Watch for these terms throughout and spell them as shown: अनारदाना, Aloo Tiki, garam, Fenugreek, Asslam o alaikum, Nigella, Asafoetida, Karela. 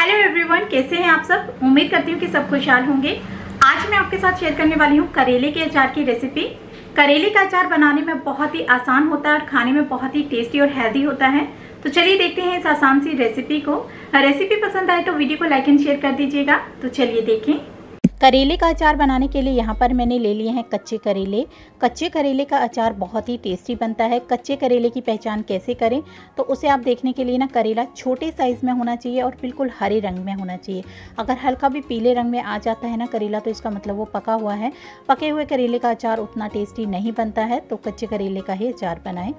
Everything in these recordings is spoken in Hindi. हेलो एवरीवन, कैसे हैं आप सब। उम्मीद करती हूँ कि सब खुशहाल होंगे। आज मैं आपके साथ शेयर करने वाली हूँ करेले के अचार की रेसिपी। करेले का अचार बनाने में बहुत ही आसान होता है और खाने में बहुत ही टेस्टी और हेल्दी होता है। तो चलिए देखते हैं इस आसान सी रेसिपी को। रेसिपी पसंद आए तो वीडियो को लाइक एंड शेयर कर दीजिएगा। तो चलिए देखें। करेले का अचार बनाने के लिए यहाँ पर मैंने ले लिए हैं कच्चे करेले। कच्चे करेले का अचार बहुत ही टेस्टी बनता है। कच्चे करेले की पहचान कैसे करें, तो उसे आप देखने के लिए ना करेला छोटे साइज़ में होना चाहिए और बिल्कुल हरे रंग में होना चाहिए। अगर हल्का भी पीले रंग में आ जाता है ना करेला, तो इसका मतलब वो पका हुआ है। पके हुए करेले का अचार उतना टेस्टी नहीं बनता है, तो कच्चे करेले का ही अचार बनाएं।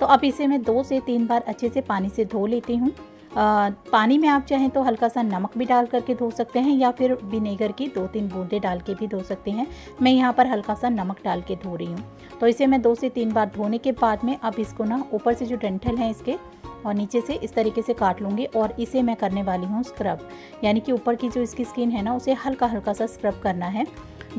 तो अब इसे मैं 2 से 3 बार अच्छे से पानी से धो लेती हूँ। पानी में आप चाहें तो हल्का सा नमक भी डाल करके धो सकते हैं, या फिर विनेगर की 2-3 बूंदें डाल के भी धो सकते हैं। मैं यहाँ पर हल्का सा नमक डाल के धो रही हूँ। तो इसे मैं 2 से 3 बार धोने के बाद में अब इसको ना ऊपर से जो डंठल हैं इसके और नीचे से इस तरीके से काट लूँगी। और इसे मैं करने वाली हूँ स्क्रब, यानी कि ऊपर की जो इसकी स्किन है ना उसे हल्का हल्का सा स्क्रब करना है।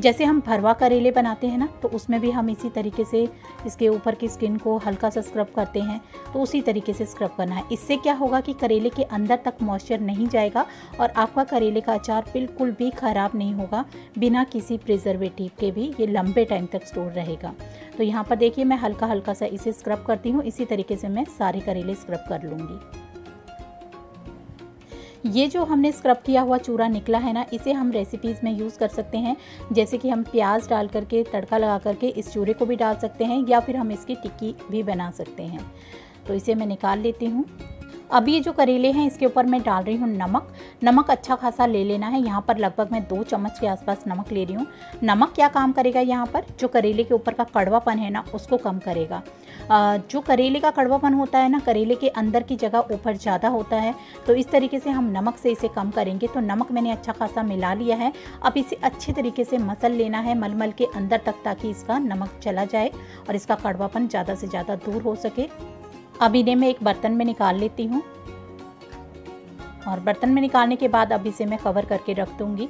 जैसे हम भरवा करेले बनाते हैं ना, तो उसमें भी हम इसी तरीके से इसके ऊपर की स्किन को हल्का सा स्क्रब करते हैं। तो उसी तरीके से स्क्रब करना है। इससे क्या होगा कि करेले के अंदर तक मॉइस्चर नहीं जाएगा और आपका करेले का अचार बिल्कुल भी ख़राब नहीं होगा। बिना किसी प्रिजर्वेटिव के भी ये लंबे टाइम तक स्टोर रहेगा। तो यहाँ पर देखिए मैं हल्का हल्का सा इसे स्क्रब करती हूँ। इसी तरीके से मैं सारे करेले स्क्रब कर लूँगी। ये जो हमने स्क्रब किया हुआ चूरा निकला है ना, इसे हम रेसिपीज़ में यूज़ कर सकते हैं। जैसे कि हम प्याज डाल करके तड़का लगा करके इस चूरे को भी डाल सकते हैं, या फिर हम इसकी टिक्की भी बना सकते हैं। तो इसे मैं निकाल लेती हूँ। अब ये जो करेले हैं इसके ऊपर मैं डाल रही हूँ नमक। नमक अच्छा खासा ले लेना है। यहाँ पर लगभग मैं 2 चम्मच के आसपास नमक ले रही हूँ। नमक क्या काम करेगा यहाँ पर, जो करेले के ऊपर का कड़वापन है ना उसको कम करेगा। जो करेले का कड़वापन होता है ना, करेले के अंदर की जगह ऊपर ज़्यादा होता है। तो इस तरीके से हम नमक से इसे कम करेंगे। तो नमक मैंने अच्छा खासा मिला लिया है। अब इसे अच्छे तरीके से मसल लेना है मलमल के अंदर तक, ताकि इसका नमक चला जाए और इसका कड़वापन ज़्यादा से ज़्यादा दूर हो सके। अब इन्हें मैं एक बर्तन में निकाल लेती हूँ, और बर्तन में निकालने के बाद अब इसे मैं कवर करके रख दूँगी।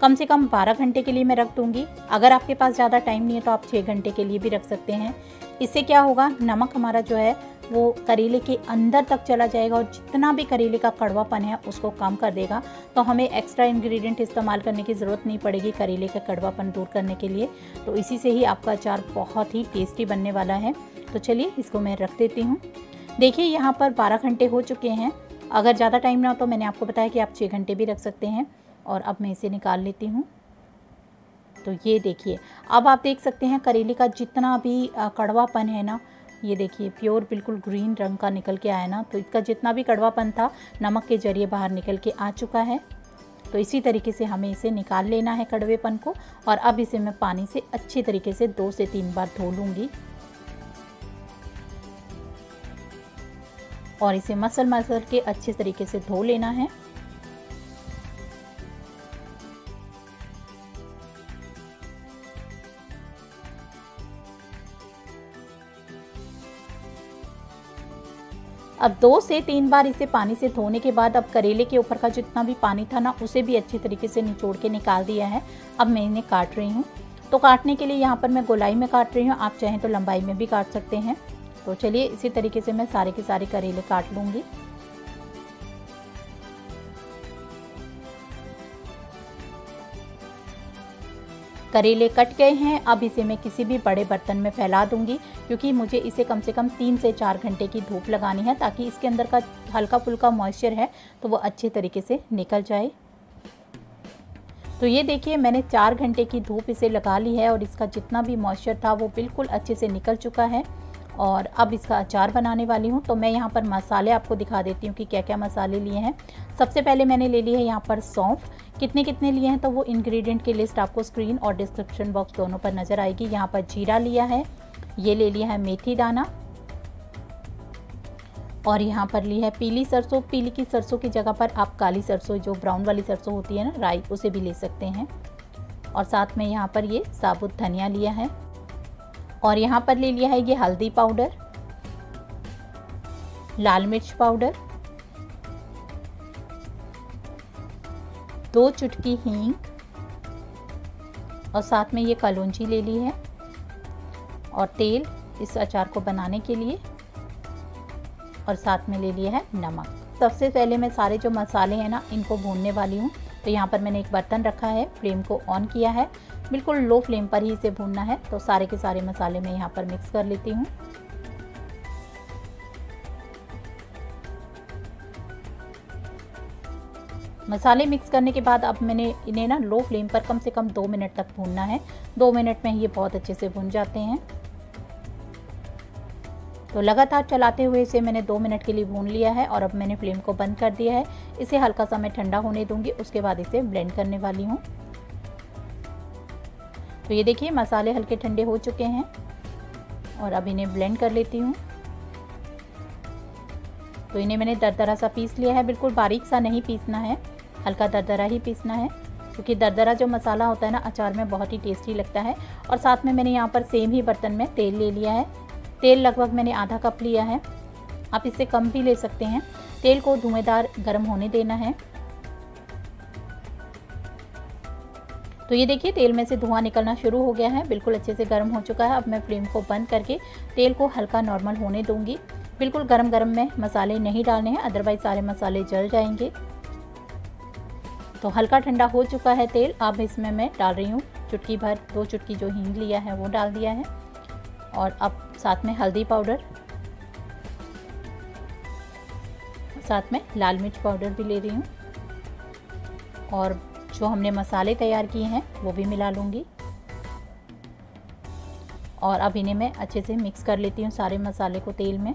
कम से कम 12 घंटे के लिए मैं रख दूँगी। अगर आपके पास ज़्यादा टाइम नहीं है तो आप 6 घंटे के लिए भी रख सकते हैं। इससे क्या होगा, नमक हमारा जो है वो करेले के अंदर तक चला जाएगा और जितना भी करेले का कड़वापन है उसको कम कर देगा। तो हमें एक्स्ट्रा इंग्रेडिएंट इस्तेमाल करने की ज़रूरत नहीं पड़ेगी करेले का कड़वापन दूर करने के लिए। तो इसी से ही आपका अचार बहुत ही टेस्टी बनने वाला है। तो चलिए इसको मैं रख देती हूँ। देखिए यहाँ पर 12 घंटे हो चुके हैं। अगर ज़्यादा टाइम ना हो तो मैंने आपको बताया कि आप 6 घंटे भी रख सकते हैं। और अब मैं इसे निकाल लेती हूँ। तो ये देखिए, अब आप देख सकते हैं करेले का जितना भी कड़वापन है ना, ये देखिए प्योर बिल्कुल ग्रीन रंग का निकल के आया ना। तो इसका जितना भी कड़वापन था नमक के जरिए बाहर निकल के आ चुका है। तो इसी तरीके से हमें इसे निकाल लेना है कड़वेपन को। और अब इसे मैं पानी से अच्छे तरीके से 2 से 3 बार धो लूँगी। और इसे मसल मसल के अच्छे तरीके से धो लेना है। अब 2 से 3 बार इसे पानी से धोने के बाद अब करेले के ऊपर का जितना भी पानी था ना उसे भी अच्छे तरीके से निचोड़ के निकाल दिया है। अब मैं इन्हें काट रही हूँ। तो काटने के लिए यहाँ पर मैं गोलाई में काट रही हूँ, आप चाहें तो लंबाई में भी काट सकते हैं। तो चलिए इसी तरीके से मैं सारे के सारे करेले काट लूँगी। करेले कट गए हैं। अब इसे मैं किसी भी बड़े बर्तन में फैला दूंगी, क्योंकि मुझे इसे कम से कम 3 से 4 घंटे की धूप लगानी है, ताकि इसके अंदर का हल्का फुल्का मॉइस्चर है तो वो अच्छे तरीके से निकल जाए। तो ये देखिए मैंने 4 घंटे की धूप इसे लगा ली है और इसका जितना भी मॉइस्चर था वो बिल्कुल अच्छे से निकल चुका है। और अब इसका अचार बनाने वाली हूँ। तो मैं यहाँ पर मसाले आपको दिखा देती हूँ कि क्या क्या मसाले लिए हैं। सबसे पहले मैंने ले ली है यहाँ पर सौंफ। कितने कितने लिए हैं तो वो इंग्रेडिएंट की लिस्ट आपको स्क्रीन और डिस्क्रिप्शन बॉक्स दोनों पर नज़र आएगी। यहाँ पर जीरा लिया है, ये ले लिया है मेथी दाना, और यहाँ पर ली है पीली सरसों। पीली की सरसों की जगह पर आप काली सरसों, जो ब्राउन वाली सरसों होती है ना, राई, उसे भी ले सकते हैं। और साथ में यहाँ पर ये साबुत धनिया लिया है, और यहाँ पर ले लिया है ये हल्दी पाउडर, लाल मिर्च पाउडर, 2 चुटकी हींग, और साथ में ये कलौंजी ले ली है, और तेल इस अचार को बनाने के लिए, और साथ में ले लिया है नमक। सबसे पहले मैं सारे जो मसाले हैं ना इनको भूनने वाली हूँ। तो यहाँ पर मैंने एक बर्तन रखा है, फ्लेम को ऑन किया है, बिल्कुल लो फ्लेम पर ही इसे भूनना है। तो सारे के सारे मसाले मैं यहाँ पर मिक्स कर लेती हूँ। मसाले मिक्स करने के बाद अब मैंने इन्हें ना लो फ्लेम पर कम से कम 2 मिनट तक भूनना है। 2 मिनट में ये बहुत अच्छे से भुन जाते हैं। तो लगातार चलाते हुए इसे मैंने 2 मिनट के लिए भून लिया है और अब मैंने फ्लेम को बंद कर दिया है। इसे हल्का सा मैं ठंडा होने दूंगी, उसके बाद इसे ब्लेंड करने वाली हूँ। तो ये देखिए मसाले हल्के ठंडे हो चुके हैं और अब इन्हें ब्लेंड कर लेती हूँ। तो इन्हें मैंने दरदरा सा पीस लिया है, बिल्कुल बारीक सा नहीं पीसना है, हल्का दरदरा ही पीसना है, क्योंकि दरदरा जो मसाला होता है ना अचार में बहुत ही टेस्टी लगता है। और साथ में मैंने यहाँ पर सेम ही बर्तन में तेल ले लिया है। तेल लगभग मैंने आधा कप लिया है, आप इससे कम भी ले सकते हैं। तेल को धुआंधार गर्म होने देना है। तो ये देखिए तेल में से धुआं निकलना शुरू हो गया है, बिल्कुल अच्छे से गर्म हो चुका है। अब मैं फ्लेम को बंद करके तेल को हल्का नॉर्मल होने दूंगी। बिल्कुल गरम गरम में मसाले नहीं डालने हैं, अदरवाइज सारे मसाले जल जाएंगे। तो हल्का ठंडा हो चुका है तेल। अब इसमें मैं डाल रही हूँ चुटकी भर, 2 चुटकी जो हींग लिया है वो डाल दिया है, और अब साथ में हल्दी पाउडर, साथ में लाल मिर्च पाउडर भी ले रही हूँ, और जो हमने मसाले तैयार किए हैं वो भी मिला लूँगी। और अब इन्हें मैं अच्छे से मिक्स कर लेती हूँ सारे मसाले को तेल में।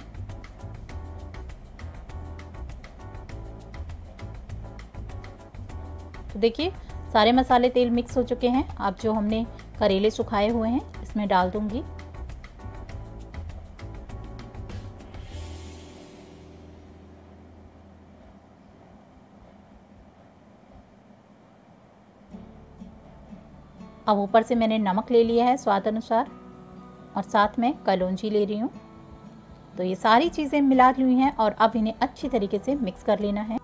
तो देखिए सारे मसाले तेल मिक्स हो चुके हैं। अब जो हमने करेले सुखाए हुए हैं इसमें डाल दूंगी। अब ऊपर से मैंने नमक ले लिया है स्वाद अनुसार, और साथ में कलौंजी ले रही हूँ। तो ये सारी चीज़ें मिला ली हैं और अब इन्हें अच्छी तरीके से मिक्स कर लेना है।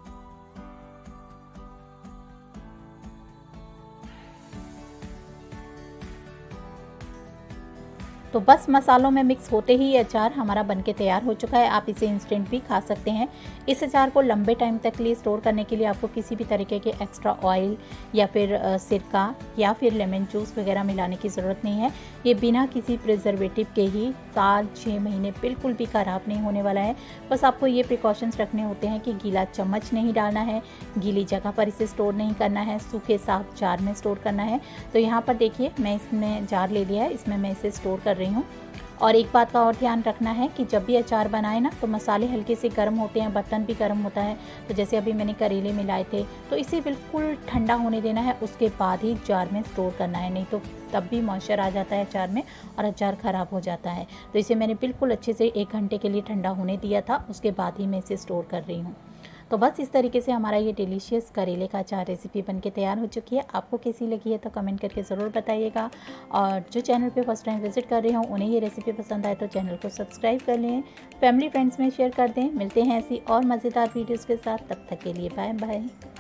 तो बस मसालों में मिक्स होते ही ये अचार हमारा बनके तैयार हो चुका है। आप इसे इंस्टेंट भी खा सकते हैं। इस अचार को लंबे टाइम तक के लिए स्टोर करने के लिए आपको किसी भी तरीके के एक्स्ट्रा ऑयल या फिर सिरका या फिर लेमन जूस वगैरह मिलाने की ज़रूरत नहीं है। ये बिना किसी प्रिजर्वेटिव के ही 4-6 महीने बिल्कुल भी ख़राब नहीं होने वाला है। बस आपको ये प्रिकॉशंस रखने होते हैं कि गीला चम्मच नहीं डालना है, गीली जगह पर इसे स्टोर नहीं करना है, सूखे साफ जार में स्टोर करना है। तो यहाँ पर देखिए मैं इसमें जार ले लिया है, इसमें मैं इसे स्टोर रही हूँ। और एक बात का और ध्यान रखना है कि जब भी अचार बनाए ना तो मसाले हल्के से गर्म होते हैं, बर्तन भी गर्म होता है। तो जैसे अभी मैंने करेले मिलाए थे तो इसे बिल्कुल ठंडा होने देना है, उसके बाद ही जार में स्टोर करना है, नहीं तो तब भी मॉइस्चर आ जाता है अचार में और अचार ख़राब हो जाता है। तो इसे मैंने बिल्कुल अच्छे से 1 घंटे के लिए ठंडा होने दिया था, उसके बाद ही मैं इसे स्टोर कर रही हूँ। तो बस इस तरीके से हमारा ये डिलीशियस करेले का अचार रेसिपी बनके तैयार हो चुकी है। आपको कैसी लगी है तो कमेंट करके ज़रूर बताइएगा। और जो चैनल पे फर्स्ट टाइम विजिट कर रहे हो उन्हें ये रेसिपी पसंद आए तो चैनल को सब्सक्राइब कर लें, फैमिली फ्रेंड्स में शेयर कर दें। मिलते हैं ऐसी और मज़ेदार वीडियोज़ के साथ, तब तक के लिए बाय बाय।